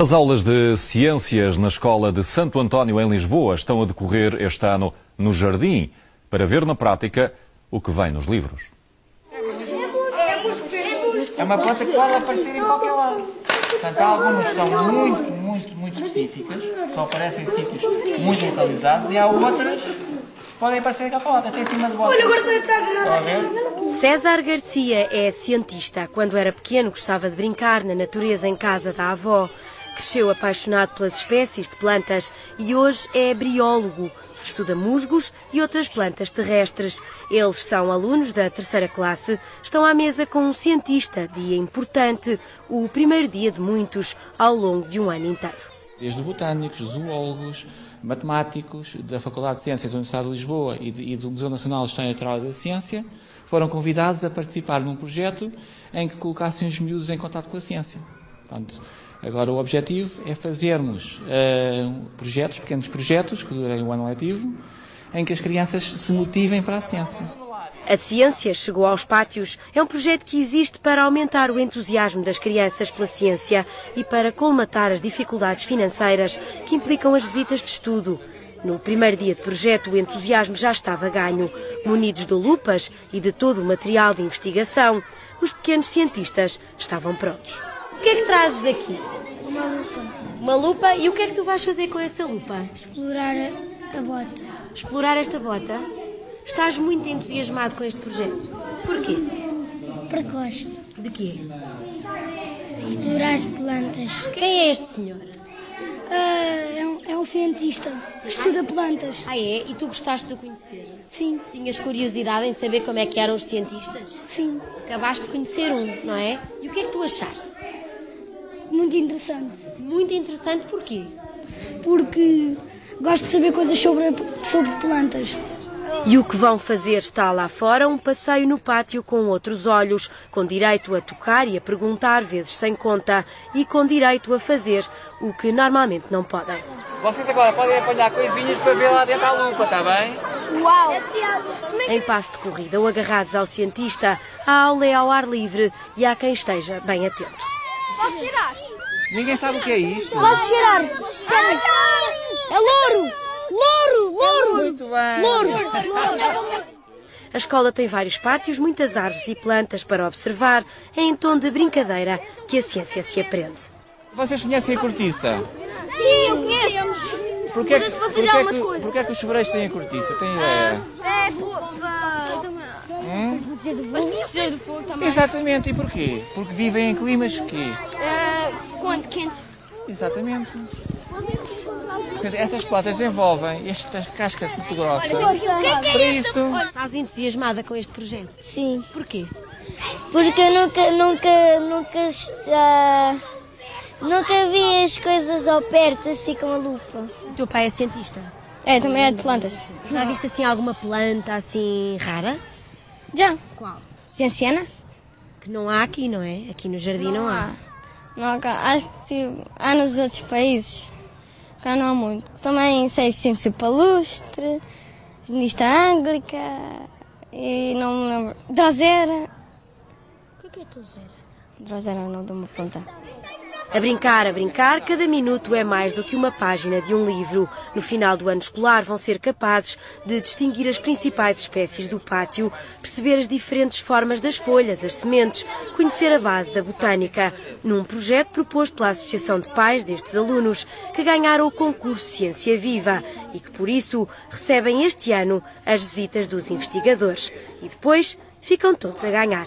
As aulas de Ciências na Escola de Santo António, em Lisboa, estão a decorrer este ano no Jardim, para ver na prática o que vem nos livros. É uma planta que pode aparecer em qualquer lado. Portanto, algumas são muito específicas, só aparecem em sítios muito localizados, e há outras que podem aparecer em qualquer lado, até em cima de bola. Olha, agora está a ver? César Garcia é cientista. Quando era pequeno, gostava de brincar na natureza em casa da avó. Cresceu apaixonado pelas espécies de plantas e hoje é briólogo. Estuda musgos e outras plantas terrestres. Eles são alunos da terceira classe. Estão à mesa com um cientista, dia importante, o primeiro dia de muitos, ao longo de um ano inteiro. Desde botânicos, zoólogos, matemáticos da Faculdade de Ciências da Universidade de Lisboa e do Museu Nacional de História Natural da Ciência, foram convidados a participar num projeto em que colocassem os miúdos em contato com a ciência. Portanto, agora o objetivo é fazermos pequenos projetos que durem o ano letivo, em que as crianças se motivem para a ciência. A Ciência Chegou aos Pátios é um projeto que existe para aumentar o entusiasmo das crianças pela ciência e para colmatar as dificuldades financeiras que implicam as visitas de estudo. No primeiro dia de projeto, o entusiasmo já estava ganho. Munidos de lupas e de todo o material de investigação, os pequenos cientistas estavam prontos. O que é que trazes aqui? Uma lupa. Uma lupa? E o que é que tu vais fazer com essa lupa? Explorar a bota. Explorar esta bota? Estás muito entusiasmado com este projeto. Porquê? Porque gosto. De quê? Explorar as plantas. Quem é este senhor? É um cientista. Sim. Estuda plantas. Ah, é? E tu gostaste de o conhecer? Sim. Tinhas curiosidade em saber como é que eram os cientistas? Sim. Acabaste de conhecer um, não é? E o que é que tu achaste? Muito interessante. Muito interessante porquê? Porque gosto de saber coisas sobre plantas. E o que vão fazer está lá fora, um passeio no pátio com outros olhos, com direito a tocar e a perguntar, vezes sem conta, e com direito a fazer o que normalmente não podem. Vocês agora podem apanhar coisinhas para ver lá dentro à lupa, está bem? Uau! Em passo de corrida ou agarrados ao cientista, a aula é ao ar livre e há quem esteja bem atento. Posso cheirar? Ninguém sabe o que é isto. Posso cheirar? É louro! Louro! Louro! Muito bem! Louro! A escola tem vários pátios, muitas árvores e plantas para observar. É em tom de brincadeira que a ciência se aprende. Vocês conhecem a cortiça? Sim, eu conheço. Porquê é que os sobreiros têm a cortiça? Tem ideia? É proteger do fogo também. Exatamente, e porquê? Porque vivem em climas quê? Quente. Exatamente. Essas plantas desenvolvem esta casca muito grossa. Por isso... Estás entusiasmada com este projeto? Sim. Porquê? Porque eu nunca vi as coisas ao perto, assim, com a lupa. O teu pai é cientista? É, também é de plantas. Já viste, assim, alguma planta, assim, rara? Já. Qual? Genciana. Que não há aqui, não é? Aqui no jardim não há. Acho que tipo, há nos outros países. Já não há muito. Também sei ciência palustre, genista anglica, e não me lembro. Drosera. O que é Drosera? Drosera é o nome de uma planta. A brincar, cada minuto é mais do que uma página de um livro. No final do ano escolar vão ser capazes de distinguir as principais espécies do pátio, perceber as diferentes formas das folhas, as sementes, conhecer a base da botânica, num projeto proposto pela Associação de Pais destes alunos, que ganharam o concurso Ciência Viva e que, por isso, recebem este ano as visitas dos investigadores. E depois ficam todos a ganhar.